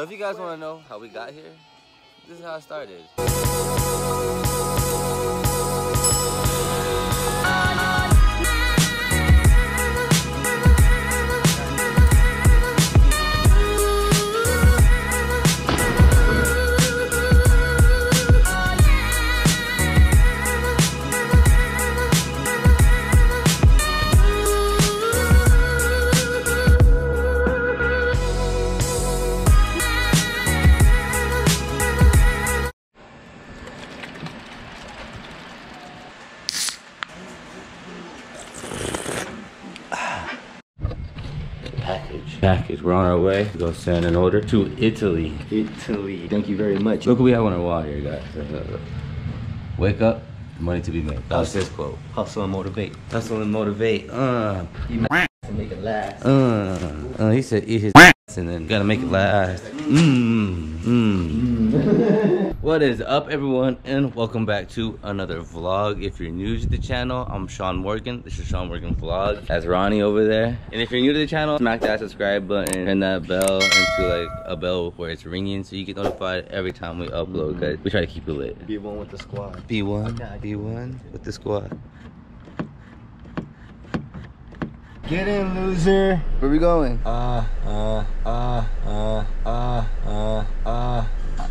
So if you guys want to know how we got here, this is how it started. Package. We're on our way to go send an order to Italy. Italy. Thank you very much. Look what we have on our wall here, guys. Wake up, money to be made. That was his quote. Hustle and motivate. Hustle and motivate. You make it last. He said eat his and then gotta make it last. What is up, everyone, and welcome back to another vlog. If you're new to the channel, I'm Sean Morgan. This is Sean Morgan Vlog. That's Ronnie over there. And if you're new to the channel, smack that subscribe button and that bell into like a bell where it's ringing so you get notified every time we upload. Cause we try to keep it lit. Be one with the squad. Be one. Be one with the squad. Get in, loser. Where we going?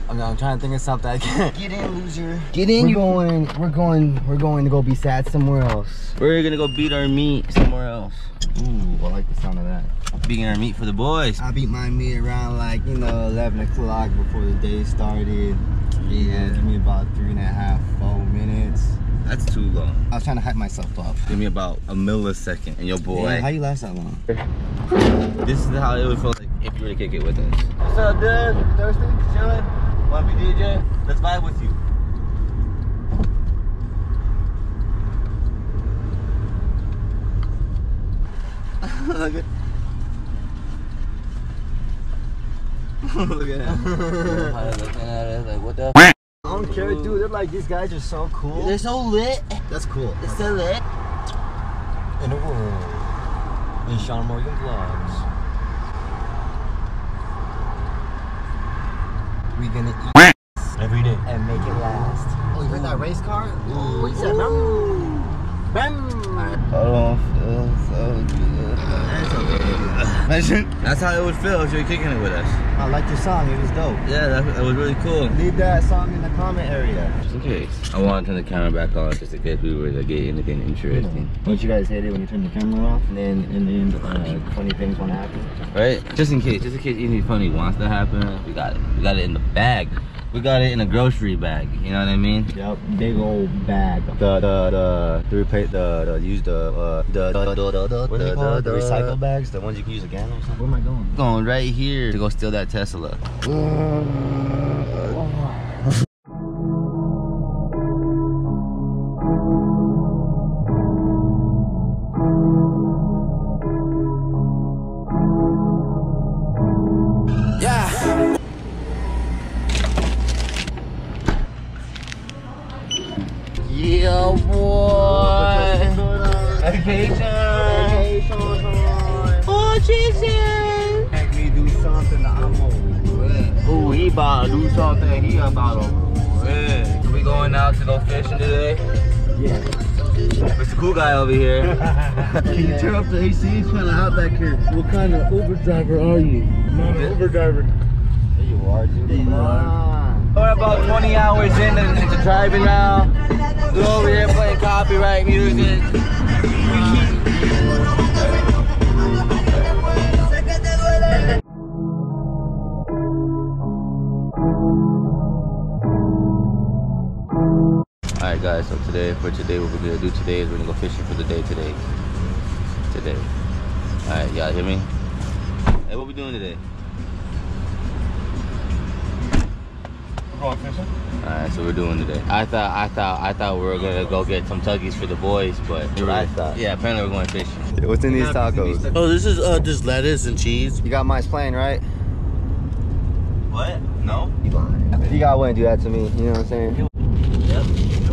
I'm trying to think of something. I can't. Get in, loser. Get in. We're going to go be sad somewhere else. We're gonna go beat our meat somewhere else. Ooh, I like the sound of that. Beating our meat for the boys. I beat my meat around like, you know, 11 o'clock before the day started. Yeah. Give me about 3 and a half, 4 minutes. That's too long. I was trying to hype myself up. Give me about a millisecond and your boy. Man, how you last that long? This is how it would feel like if you were to kick it with us. What's up, dude? You thirsty? Chillin'? Wanna be DJ? Let's vibe with you. Look at look at him. How they looking at us like, what the f? I don't care, dude. They're like, these guys are so cool. They're so lit. That's cool. They're so lit. In the world. In Sean Morgan Vlogs. We gonna eat every day. And make it last. Oh, you heard that race car? Ooh. What you said? Bam! I don't feel so good. That's okay. Imagine, that's how it would feel if you were kicking it with us. I liked your song, it was dope. Yeah, that was really cool. Leave that song in the comment area. Just in case. I want to turn the camera back on just in case we were to get anything interesting. Don't you guys hate it when you turn the camera off and then funny things want to happen? Right? Just in case anything funny wants to happen, we got it. We got it in the bag. We got it in a grocery bag, you know what I mean? Yep, big old bag. The recycle bags, the ones you can use again or something. Where am I going? Going right here to go steal that Tesla. Yeah, boy. Vacation. Oh, chicken. Make me do something that I'm over. Oh, he about to do something. He about to. So we going out to go fishing today? Yeah. It's a cool guy over here. Can you turn up the AC? He's trying to hop back here. What kind of Uber driver are you? I'm not an Uber driver. There you are, dude. There you are. We're about 20 hours into driving now. We're over here playing copyright music. Alright guys, so today what we're gonna do today is we're gonna go fishing for the day today. Alright, y'all hear me? Hey, what we doing today? Alright, so we're doing today. I thought we were gonna go get some tuggies for the boys, but yeah, apparently we're going fishing. What's in these tacos? Oh, this is just lettuce and cheese. You got mine's plain, right? What? No. You guys wouldn't do that to me. You know what I'm saying? Yep. The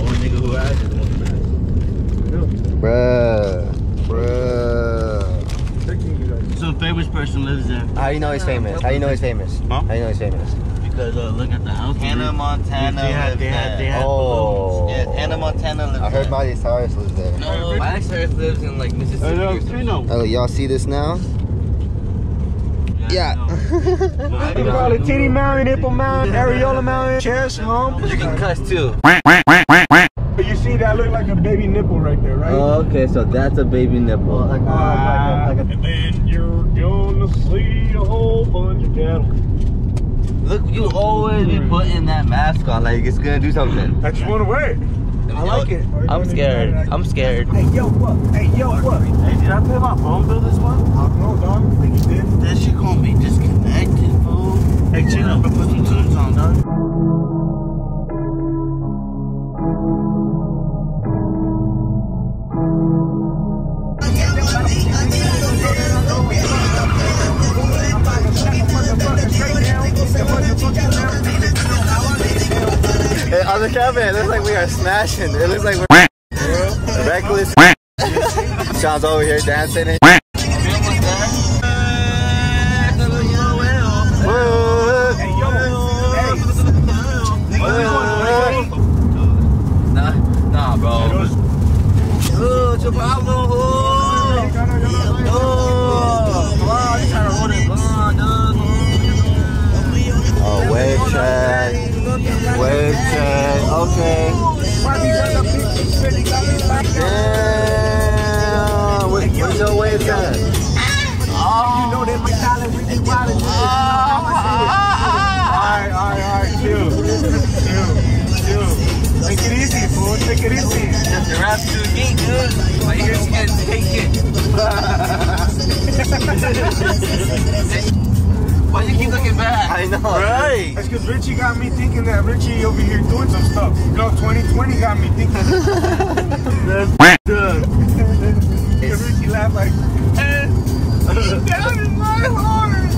only nigga who asked is the one who asked. Bruh. So famous person lives there. How do you know he's famous? How do you know he's famous? Huh? How do you know he's famous? Because look at the house. Hannah Montana lives there. Oh. Yeah, Hannah Montana lives there. I heard Miley Cyrus lives there. No, Miley Cyrus lives in like Mississippi or something. Oh, y'all see this now? Yeah. I can call it Titty Mountain, Nipple Mountain, Areola Mountain, Chest, Hump. You can cuss too. But you see that look like a baby nipple right there, right? Oh, okay, so that's a baby nipple. Like, like a, and then you're gonna see a whole bunch of cattle. Look, you always be putting that mask on, like it's gonna do something. I just wanna wait. I like it. I'm scared. I'm scared. Hey, yo, what? Hey, yo, what? Hey, did I pay my phone bill this month? I don't know, dog. I think you did. That shit gonna be disconnected, fool. Hey, chill up and put some tunes on, dog. On the camera, it looks like we are smashing. It looks like we're reckless. Sean's over here dancing and nah, bro. What's your problem? Oh, wave check. Wave check. Okay. Damn. What's your wave check? Oh. You know that my talent with you. Alright. Chill. Take it easy, fool. Take it easy. The rap's too deep, dude. My ears can't take it. Why you keep looking back? I know. Right. That's because Richie got me thinking that Richie over here doing some stuff. You know, 2020 got me thinking. That's good. And Richie laughed like, and down in my heart,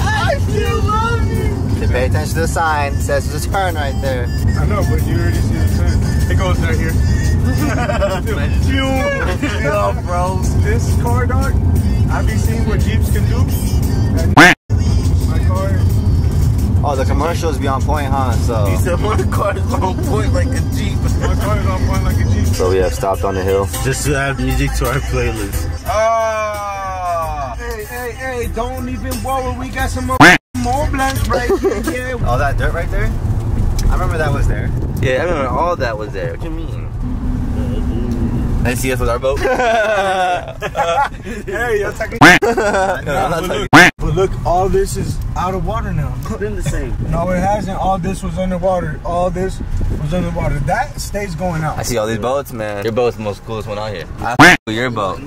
I still love you. Pay attention to the sign. It says there's a turn right there. I know, but you already see the turn. It goes right here. Yo, bro. This car, dog, I be seeing what Jeeps can do. And oh, the commercials be on point, huh? So he said my car is on point like a Jeep. My car is on point like a Jeep. So we have stopped on the hill just to add music to our playlist. Ah! Hey, don't even worry. We got some more blanks right here. All that dirt right there? I remember that was there. Yeah, I remember all that was there. What do you mean? They see us with our boat? Hey, you're talking. No, I'm not talking. But look, all this is out of water now. It's been the same. No, it hasn't. All this was underwater. All this was underwater. That stays going out. I see all these boats, man. Your boat's the most coolest one out here. I your boat. You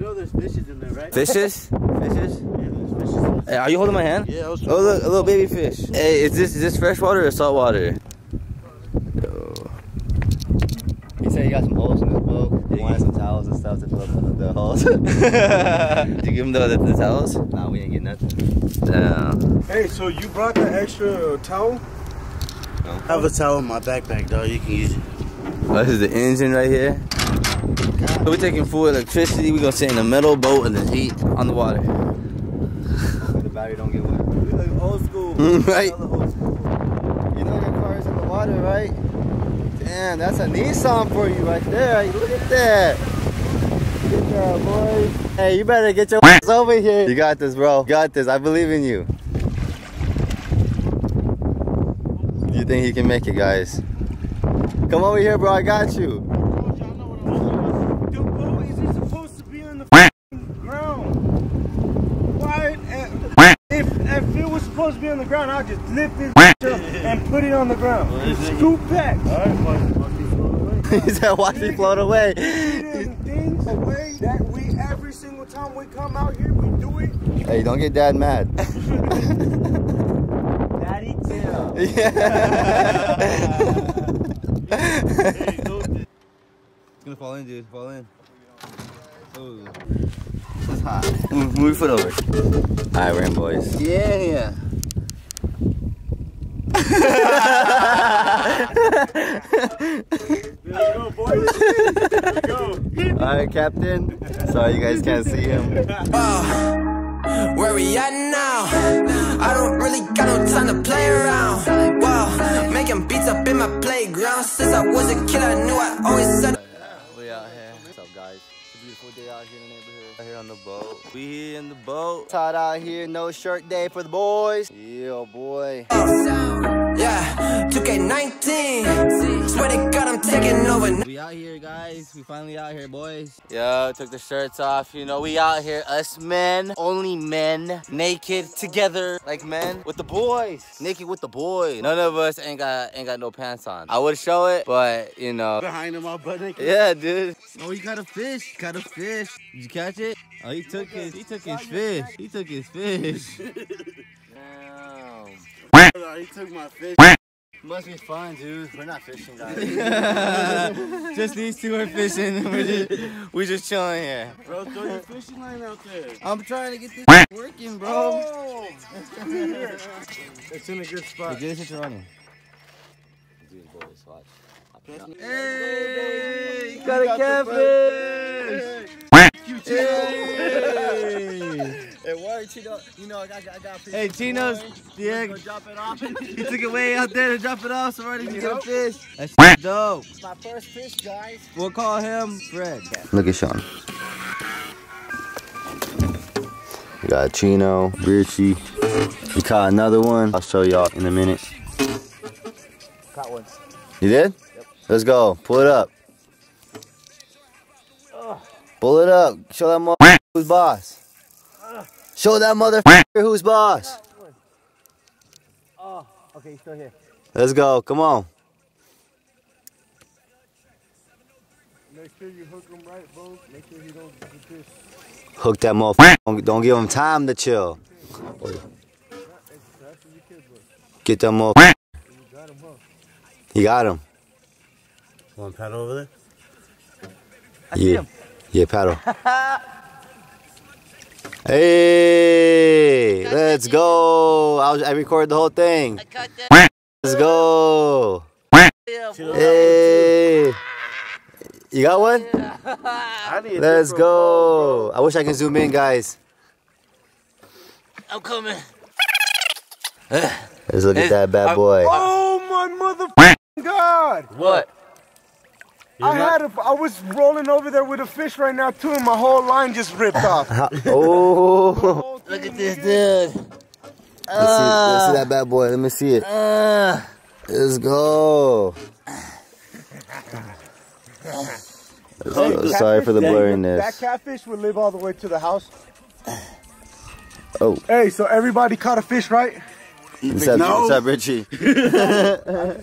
know there's fishes in there, right? Fishes? Fishes? Yeah, there's fishes. Hey, are you holding my hand? Yeah, I was. Oh, look, a little baby fish. Hey, is this fresh water or salt water? Yo. He said you got some holes in this boat. You wanted some towels and stuff to fill up the holes. Did you give him the towels? Nah, we didn't get nothing. Damn. Hey, so you brought the extra towel? No. I have a towel in my backpack, dog. You can use it. Oh, this is the engine right here. So we're taking full electricity. We're going to sit in a metal boat in the heat on the water. The battery don't get wet. We look old school. Right? You know your car is in the water, right? Damn, that's a Nissan for you right there. Look at that. Good job, boys. Hey, you better get your ass over here. You got this, bro. You got this. I believe in you. You think he can make it, guys? Come over here, bro. I got you. The boat isn't supposed to be on the ground. Why? If it was supposed to be on the ground, I'd just lift this up and put it on the ground. Scoop back. He said, watch it float away. Things away that we every single time we come out here, we do it. Hey, don't get Dad mad. Daddy too. Yeah. It's gonna fall in, dude. Fall in. Ooh. This is hot. Move your foot over. Alright, we're in, boys. Yeah. There we go, boys. There we go. Alright, Captain. Sorry you guys can't see him. Wow, where we at now? I don't really got no time to play around. Wow, making beats up in my playground. Since I was a kid, I knew I always said. We out here. What's up, guys? It's a beautiful day out here in the neighborhood. Out here on the boat. We here in the boat. Tied out here, no shirt day for the boys. Yeah, boy. Yeah, 2K19. Swear to God, I'm taking over. We out here, guys. We finally out here, boys. Yo, took the shirts off. You know, we out here, us men, only men, naked together, like men with the boys, naked with the boys. None of us ain't got no pants on. I would show it, but you know, behind them all butt naked. Yeah, dude. Oh, you got a fish. Got a fish. Did you catch it? Oh, he took his fish. He took his fish. He took my fish. Must be fun, dude. We're not fishing, guys. Just these two are fishing. We just chilling here. Bro, throw your fishing line out there. I'm trying to get this working, bro. Oh. It's in a good spot. Hey, get it running. Hey, you got a catfish. You hey. Hey, why Chino? You know, I got fish. Hey, Chino's, yeah. Go drop it off. He took it way out there to drop it off so I didn't get a fish. That's dope. My first fish, guys. We'll call him Fred. Look at Sean. We got Chino, Richie. We caught another one. I'll show y'all in a minute. Caught one. You did? Yep. Let's go. Pull it up. Pull it up. Show that motherfucker who's boss. Show that motherfucker who's boss. Oh, okay, he's still here. Let's go. Come on. Make sure you hook him right, bro. Make sure he don't get fish. Hook that motherfucker. Don't give him time to chill. Get that motherfucker. You got him. Want to paddle over there? I see him. Yeah, paddle. Hey, let's go. I recorded the whole thing. Let's go. Hey, you got one? Let's go. I wish I could zoom in, guys. I'm coming. Let's look at that bad boy. Oh, my motherfucking God. What? I was rolling over there with a fish right now too, and my whole line just ripped off. Oh! Look at this dude. Let's see that bad boy. Let me see it. Let's go. Sorry for the blurriness. That catfish would live all the way to the house. Oh. Hey, so everybody caught a fish, right? What's up, Richie? I just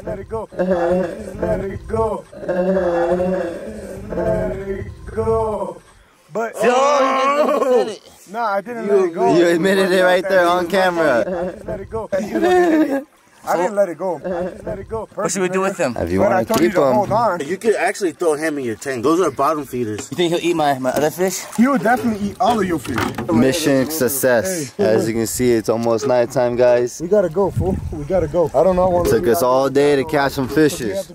let it go. I just let it go. But oh, nah, I didn't let it go. You admitted it right there on camera. I just let it go. I didn't let it go. What should we do with him? If you want to keep him, you could actually throw him in your tank. Those are bottom feeders. You think he'll eat my other fish? He'll definitely eat all of your fish. Mission success. Hey. As you can see, it's almost nighttime, guys. We gotta go, fool. We gotta go. I don't know. It took us all day to catch some fishes.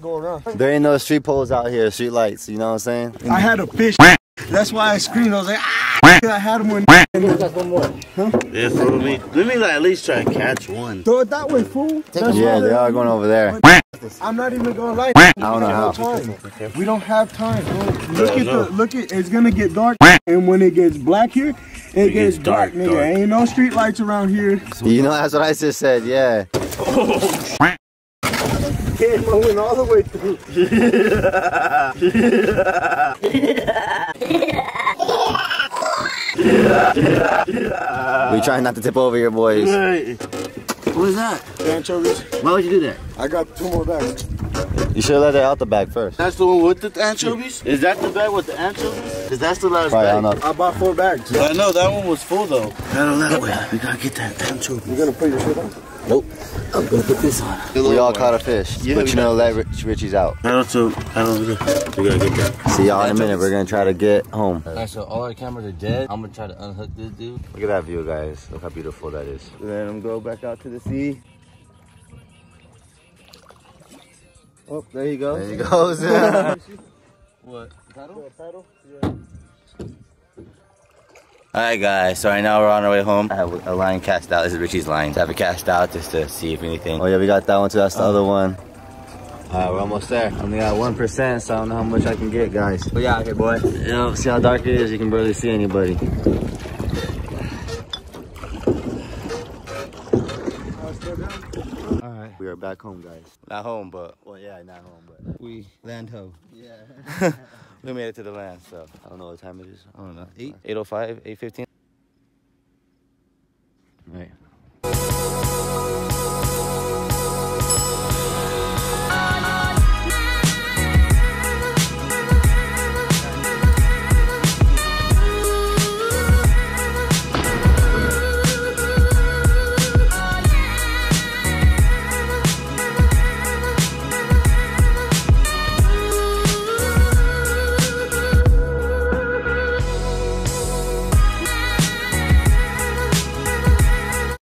There ain't no street poles out here, street lights. You know what I'm saying? I had a fish. That's why I screamed. I was like, ah! I had him when. One more. Huh? Yeah, fool me. Let me at least try to catch one. Throw it that way, fool. Yeah, they are going over there. I'm not even gonna lie. I don't know how. We don't have time, bro. Look at it's gonna get dark, and when it gets black here, it gets dark, nigga. Dark. Ain't no street lights around here. You know, that's what I just said. Yeah. Oh. It went all the way through. We trying not to tip over here, boys. What is that? Anchovies. Why would you do that? I got two more bags. You should have let it out the bag first. That's the one with the anchovies? Is that the bag with the anchovies? Is that the last bag? I bought 4 bags. I know, that one was full though. Not that way. We gotta get that anchovies. You gonna put your shit on? Nope. I'm gonna put this on. We all caught a fish, yeah, but you know that Richie's out. We gotta get that. See y'all in a minute. We're gonna try to get home. Alright, so all our cameras are dead. I'm gonna try to unhook this dude. Look at that view, guys. Look how beautiful that is. Let him go back out to the sea. Oh, there he goes. There he goes. What? Pedal? Pedal? Yeah. Alright guys, so right now we're on our way home. I have a line cast out. This is Richie's line. I have it cast out just to see if anything. Oh yeah, we got that one too. That's the other one. Alright, we're almost there. Only got 1%, so I don't know how much I can get, guys. We out here, boy. You know, see how dark it is? You can barely see anybody. Alright, we are back home, guys. Not home, but, well, yeah, not home, but. We land home. Yeah. We made it to the land, so. I don't know what time it is. I don't know. 8:05, 8:15. All right.